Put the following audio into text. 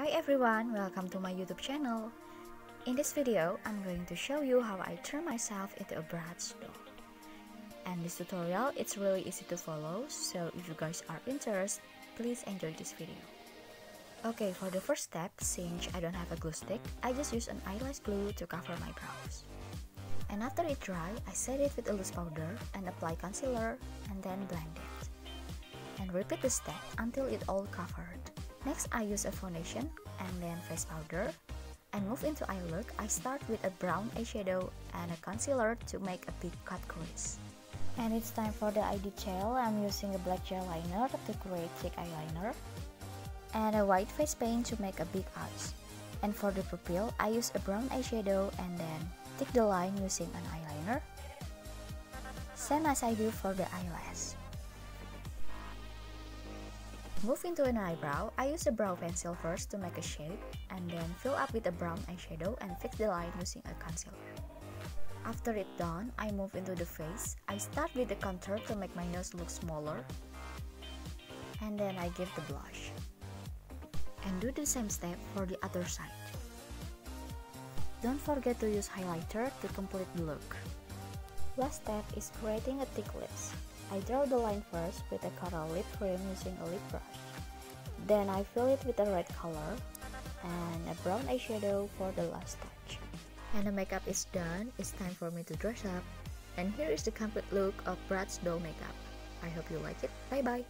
Hi everyone, welcome to my YouTube channel. In this video, I'm going to show you how I turn myself into a Bratz doll. And this tutorial, it's really easy to follow, so if you guys are interested, please enjoy this video. Okay, for the first step, since I don't have a glue stick, I just use an eyelash glue to cover my brows. And after it dry, I set it with a loose powder and apply concealer and then blend it. And repeat the step until it all covered. Next, I use a foundation and then face powder. And move into eye look, I start with a brown eyeshadow and a concealer to make a big cut crease. And it's time for the ID gel. I'm using a black gel liner to create thick eyeliner. And a white face paint to make a big eyes. And for the pupil, I use a brown eyeshadow and then take the line using an eyeliner, same as I do for the eyelash. Move into an eyebrow, I use a brow pencil first to make a shape and then fill up with a brown eyeshadow and fix the line using a concealer. After it's done, I move into the face. I start with the contour to make my nose look smaller and then I give the blush. And do the same step for the other side. Don't forget to use highlighter to complete the look. Last step is creating a thick lips. I draw the line first with a coral lip cream using a lip brush. Then I fill it with a red color and a brown eyeshadow for the last touch. And the makeup is done, it's time for me to dress up. And here is the complete look of Bratz doll makeup. I hope you like it, bye bye!